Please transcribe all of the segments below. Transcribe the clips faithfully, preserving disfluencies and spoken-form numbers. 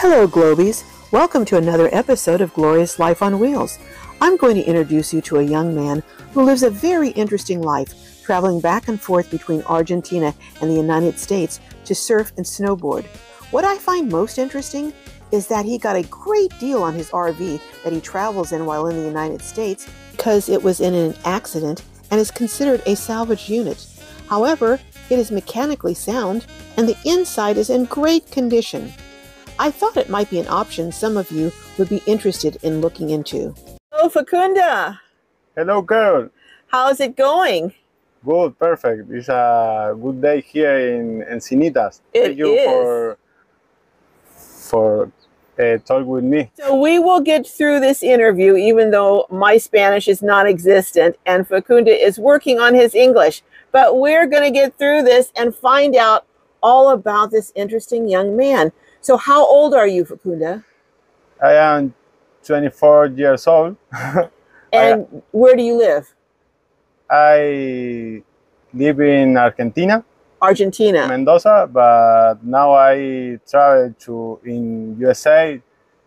Hello Globies, welcome to another episode of Glorious Life on Wheels. I'm going to introduce you to a young man who lives a very interesting life, traveling back and forth between Argentina and the United States to surf and snowboard. What I find most interesting is that he got a great deal on his R V that he travels in while in the United States because it was in an accident and is considered a salvage unit. However, it is mechanically sound and the inside is in great condition. I thought it might be an option some of you would be interested in looking into. Hello, Facunda. Hello, Carol. How's it going? Good, perfect. It's a good day here in Encinitas. It Thank you is. for, for uh, talking with me. So we will get through this interview, even though my Spanish is non-existent and Facunda is working on his English. But we're going to get through this and find out all about this interesting young man. So how old are you, Facunda? I am twenty-four years old. And I, where do you live? I live in Argentina. Argentina. Mendoza, but now I travel to in U S A,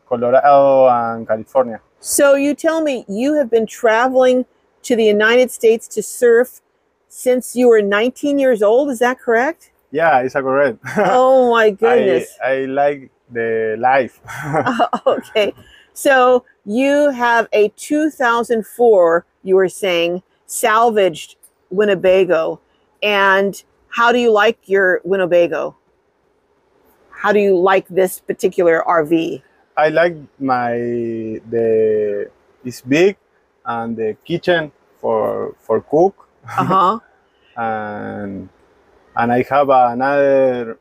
Colorado, and California. So you tell me you have been traveling to the United States to surf since you were nineteen years old, is that correct? Yeah, it's a correct. Oh my goodness. I, I like the life. Okay. So you have a two thousand four, you were saying, salvaged Winnebago. And how do you like your Winnebago? How do you like this particular R V? I like my, the, it's big and the kitchen for, for cook. Uh-huh. and... And I have another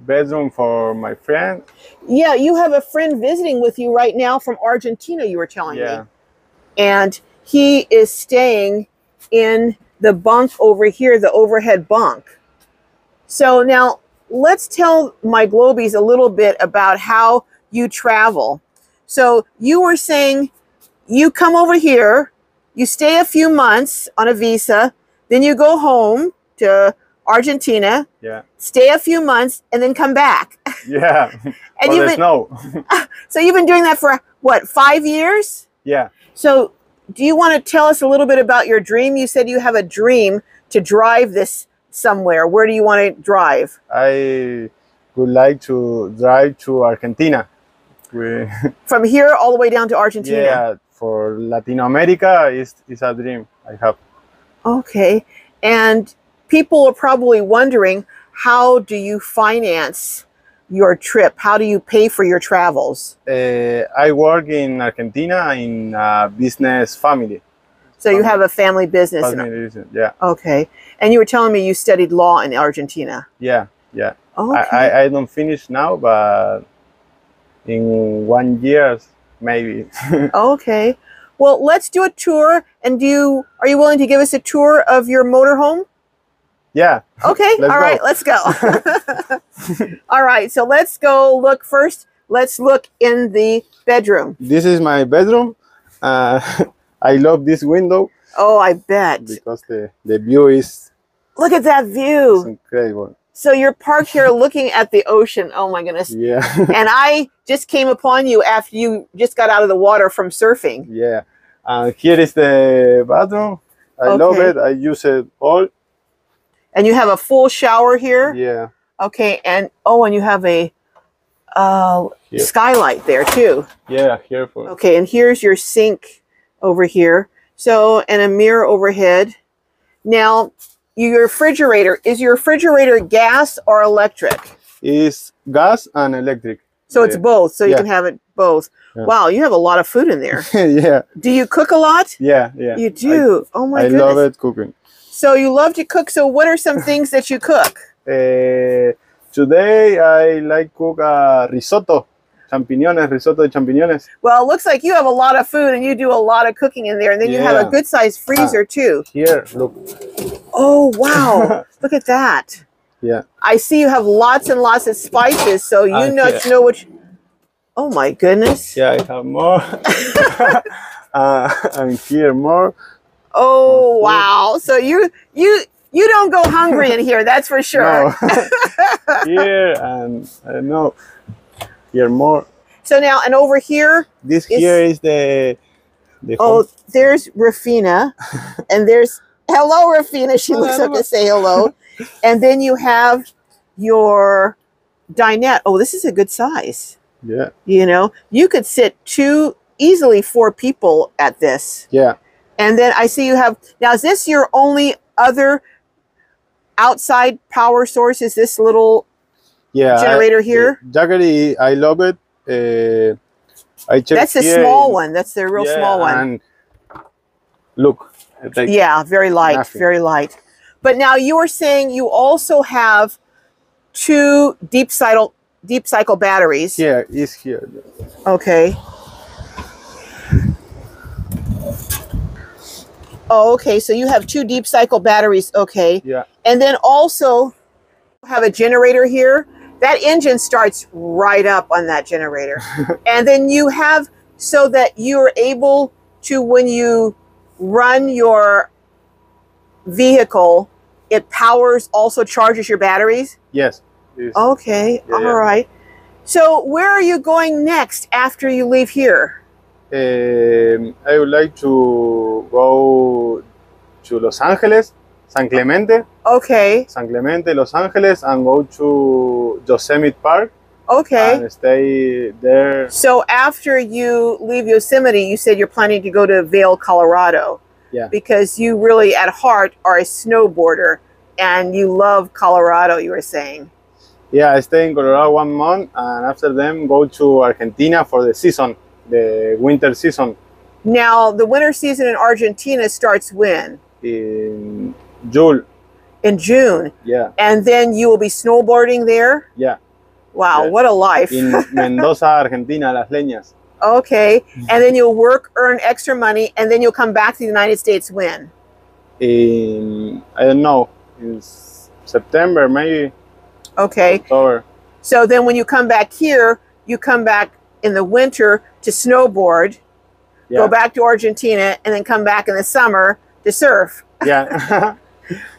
bedroom for my friend. Yeah, you have a friend visiting with you right now from Argentina, you were telling yeah. me. And he is staying in the bunk over here, the overhead bunk. So now let's tell my Globies a little bit about how you travel. So you were saying you come over here, you stay a few months on a visa, then you go home to Argentina, yeah. Stay a few months, and then come back. Yeah, and you've been, snow. So you've been doing that for, what, five years? Yeah. So do you want to tell us a little bit about your dream? You said you have a dream to drive this somewhere. Where do you want to drive? I would like to drive to Argentina. From here all the way down to Argentina? Yeah, for Latin America, it's, it's a dream I have. Okay, and people are probably wondering, how do you finance your trip? How do you pay for your travels? Uh, I work in Argentina in a business family. So family. You have a family business? Family in business, yeah. Okay. And you were telling me you studied law in Argentina? Yeah, yeah. Okay. I, I, I don't finish now, but in one year, maybe. Okay. Well, let's do a tour. And do you, are you willing to give us a tour of your motorhome? Yeah. Okay. All right. Let's go. All right. So let's go look first. Let's look in the bedroom. This is my bedroom. Uh, I love this window. Oh, I bet. Because the, the view is... Look at that view. It's incredible. So you're parked here looking at the ocean. Oh, my goodness. Yeah. And I just came upon you after you just got out of the water from surfing. Yeah. Uh, here is the bathroom. I okay. love it. I use it all. And you have a full shower here? Yeah. Okay, and oh, and you have a uh, skylight there too. Yeah, here for. Okay, and here's your sink over here. So, and a mirror overhead. Now, your refrigerator, is your refrigerator gas or electric? It's gas and electric. So yeah. It's both, so yeah. You can have it both. Yeah. Wow, you have a lot of food in there. Yeah. Do you cook a lot? Yeah, yeah. You do? I, oh my I goodness. I love it cooking. So you love to cook. So what are some things that you cook? Uh, today I like cook uh, risotto, champiñones, risotto de champiñones. Well, it looks like you have a lot of food and you do a lot of cooking in there. And then yeah. You have a good sized freezer ah, too. Here, look. Oh, wow. Look at that. Yeah. I see you have lots and lots of spices. So you uh, know, yeah. know what you... Oh my goodness. Yeah, I have more. uh, I'm here more. Oh wow! So you you you don't go hungry in here, that's for sure. No. Here and I know. here more. So now, and over here? This is, here is the... the oh, home. There's Rufina. And there's... Hello, Rufina. She hello, looks up to say hello. And then you have your dinette. Oh, this is a good size. Yeah. You know, you could sit two, easily four people at this. Yeah. And then I see you have... Now, is this your only other outside power source? Is this little yeah, generator I, here? Uh, Jaggery, I love it. Uh, I checked that's a here. small one. That's the real yeah, small one. And look. Like yeah, very light, nothing. very light. But now you were saying you also have two deep cycle deep cycle batteries. Yeah, it's here. Okay. Oh, okay. So you have two deep cycle batteries. Okay. Yeah. And then also have a generator here. That engine starts right up on that generator. And then you have so that you're able to, when you run your vehicle, it powers, also charges your batteries? Yes. Yes. Okay. Yeah, all yeah. right. So where are you going next after you leave here? Um, I would like to go to Los Angeles. San Clemente. Okay. San Clemente, Los Angeles, and go to Yosemite Park. Okay. And stay there. So after you leave Yosemite, you said you're planning to go to Vail, Colorado. Yeah. Because you really, at heart, are a snowboarder, and you love Colorado, you were saying. Yeah, I stay in Colorado one month, and after them go to Argentina for the season, the winter season. Now, the winter season in Argentina starts when? In... June. In June. Yeah. And then you will be snowboarding there? Yeah. Wow, yeah. What a life. In Mendoza, Argentina, Las Leñas. Okay. And then you'll work, earn extra money, and then you'll come back to the United States when? In, I don't know, in September, maybe. Okay. October. So then when you come back here, you come back in the winter to snowboard, yeah. go back to Argentina, and then come back in the summer to surf. Yeah.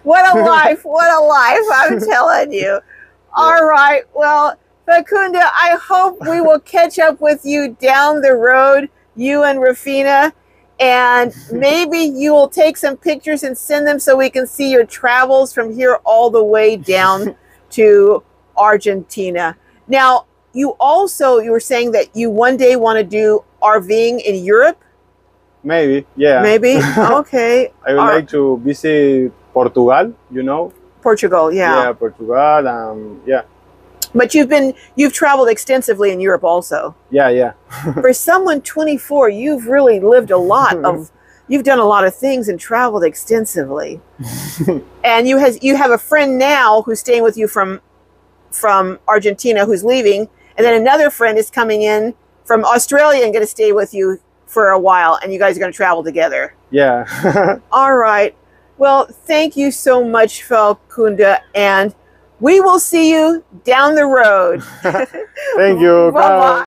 What a life, what a life, I'm telling you. All yeah. right, well, Facunda, I hope we will catch up with you down the road, you and Rufina, and maybe you will take some pictures and send them so we can see your travels from here all the way down to Argentina. Now, you also, you were saying that you one day want to do RVing in Europe? Maybe, yeah. Maybe, okay. I would All like right. to visit Portugal, you know. Portugal, yeah. Yeah, Portugal, um, yeah. But you've been, you've traveled extensively in Europe also. Yeah, yeah. For someone twenty-four, you've really lived a lot of, you've done a lot of things and traveled extensively. And you has you have a friend now who's staying with you from, from Argentina who's leaving, and then another friend is coming in from Australia and going to stay with you for a while, and you guys are going to travel together. Yeah. All right. Well, thank you so much, Facunda, and we will see you down the road. Thank you. Bye-bye.